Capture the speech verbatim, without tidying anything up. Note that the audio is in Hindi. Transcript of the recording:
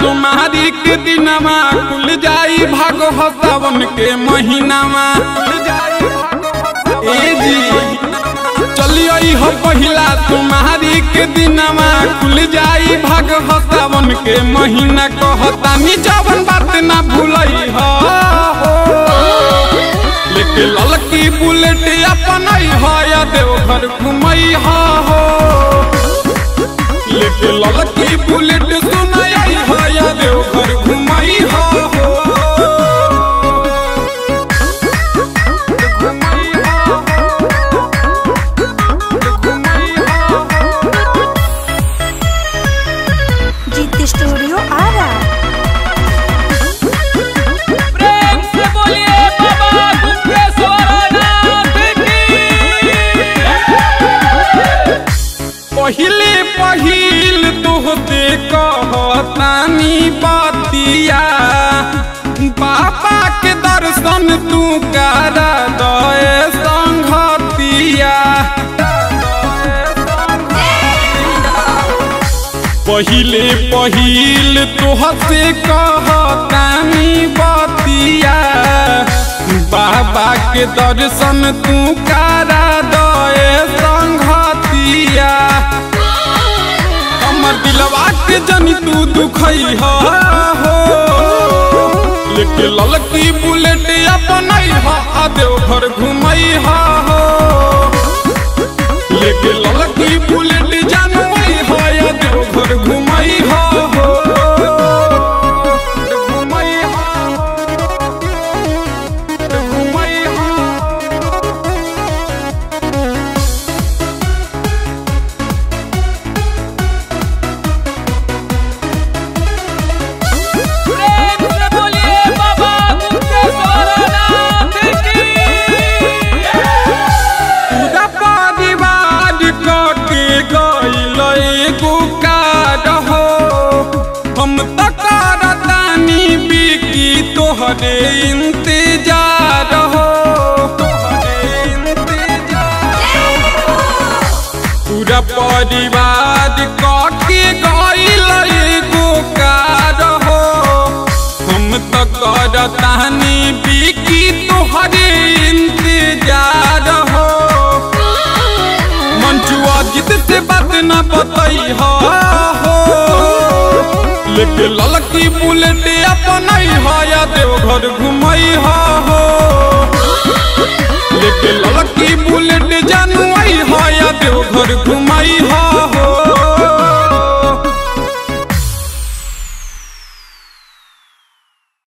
तुम्हारी के दिनवा कुल जाई भागो सावन के महीनावा। ए जी चलिए हो पहिला तुम्हारी के दिनवा कुल जाई भागो सावन के महीना कहतानी जवन बात ना भूलई हो लेके ललकी बुलेट अपन हो या देवघर घुमई हो लेके ललकी बुलेट सुनाई हो या देवघर घुमई हो। जीत स्टूडियो आ रहा पहिले पहिल तोहते कहतानी बतिया बाबा के दर्शन तू करा दए संघतिया। पहिले पहिल तोहते कहतानी बतिया बाबा के दर्शन तू करा दए संघतिया। दिलवा के जनी तू दुखई हो लेके ललकी बुलेट अपनई हो आ देवघर घुमई हो लेके ललकी बुलेट जानई हो आ देवघर घुमई हो। तोहरे इंतजार हो पूरा परिवार काके गइले पुकार हो हम तो करतानी बिकी तोहरे इंतजार हो। मंजुआ जिद से बात ना बताई हो लेके ललकी बुलेट अपनई हो या देवघर घुमई हो लेके ललकी बुलेट जानई हो या देवघर घुमई हो।